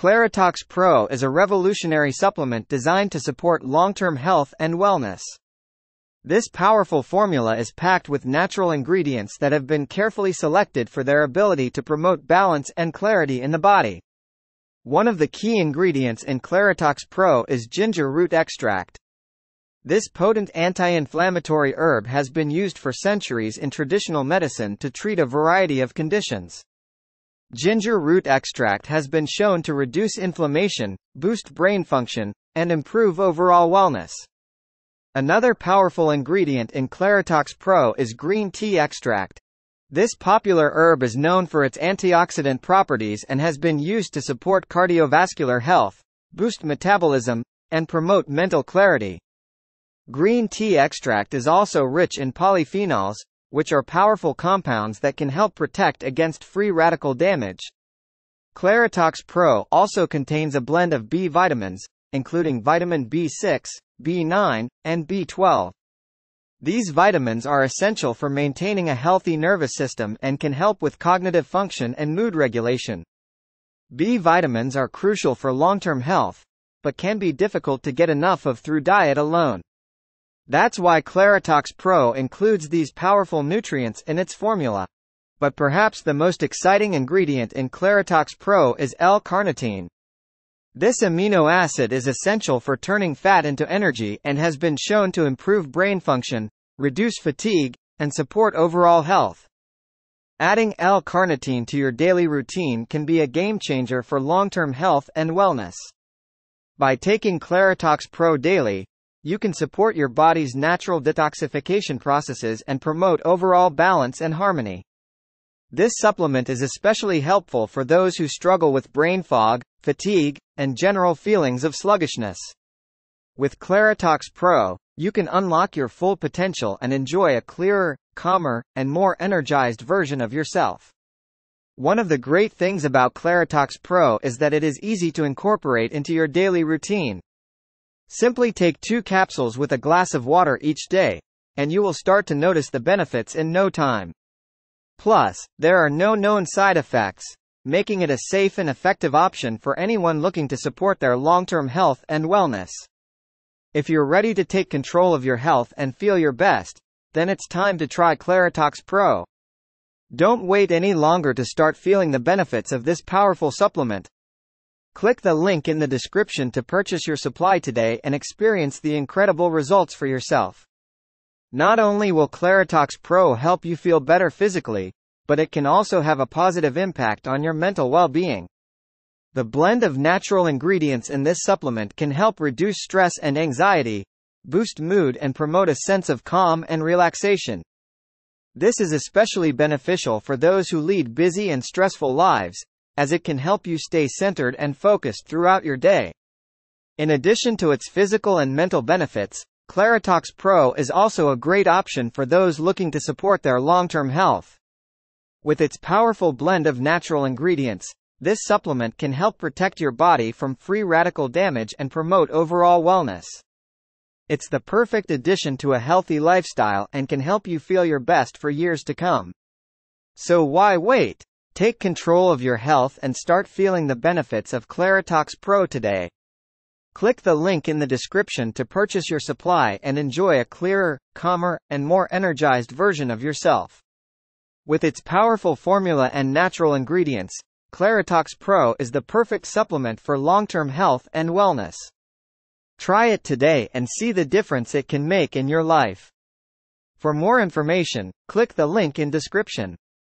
Claritox Pro is a revolutionary supplement designed to support long-term health and wellness. This powerful formula is packed with natural ingredients that have been carefully selected for their ability to promote balance and clarity in the body. One of the key ingredients in Claritox Pro is ginger root extract. This potent anti-inflammatory herb has been used for centuries in traditional medicine to treat a variety of conditions. Ginger root extract has been shown to reduce inflammation, boost brain function, and improve overall wellness. Another powerful ingredient in Claritox Pro is green tea extract. This popular herb is known for its antioxidant properties and has been used to support cardiovascular health, boost metabolism, and promote mental clarity. Green tea extract is also rich in polyphenols, which are powerful compounds that can help protect against free radical damage. Claritox Pro also contains a blend of B vitamins, including vitamin B6, B9, and B12. These vitamins are essential for maintaining a healthy nervous system and can help with cognitive function and mood regulation. B vitamins are crucial for long-term health, but can be difficult to get enough of through diet alone. That's why Claritox Pro includes these powerful nutrients in its formula. But perhaps the most exciting ingredient in Claritox Pro is L-carnitine. This amino acid is essential for turning fat into energy and has been shown to improve brain function, reduce fatigue, and support overall health. Adding L-carnitine to your daily routine can be a game changer for long-term health and wellness. By taking Claritox Pro daily, you can support your body's natural detoxification processes and promote overall balance and harmony. This supplement is especially helpful for those who struggle with brain fog, fatigue, and general feelings of sluggishness. With Claritox Pro, you can unlock your full potential and enjoy a clearer, calmer, and more energized version of yourself. One of the great things about Claritox Pro is that it is easy to incorporate into your daily routine. Simply take 2 capsules with a glass of water each day, and you will start to notice the benefits in no time. Plus, there are no known side effects, making it a safe and effective option for anyone looking to support their long-term health and wellness. If you're ready to take control of your health and feel your best, then it's time to try Claritox Pro. Don't wait any longer to start feeling the benefits of this powerful supplement. Click the link in the description to purchase your supply today and experience the incredible results for yourself. Not only will Claritox Pro help you feel better physically, but it can also have a positive impact on your mental well-being. The blend of natural ingredients in this supplement can help reduce stress and anxiety, boost mood, and promote a sense of calm and relaxation. This is especially beneficial for those who lead busy and stressful lives, as it can help you stay centered and focused throughout your day. In addition to its physical and mental benefits, Claritox Pro is also a great option for those looking to support their long-term health. With its powerful blend of natural ingredients, this supplement can help protect your body from free radical damage and promote overall wellness. It's the perfect addition to a healthy lifestyle and can help you feel your best for years to come. So why wait? Take control of your health and start feeling the benefits of Claritox Pro today. Click the link in the description to purchase your supply and enjoy a clearer, calmer, and more energized version of yourself. With its powerful formula and natural ingredients, Claritox Pro is the perfect supplement for long-term health and wellness. Try it today and see the difference it can make in your life. For more information, click the link in description.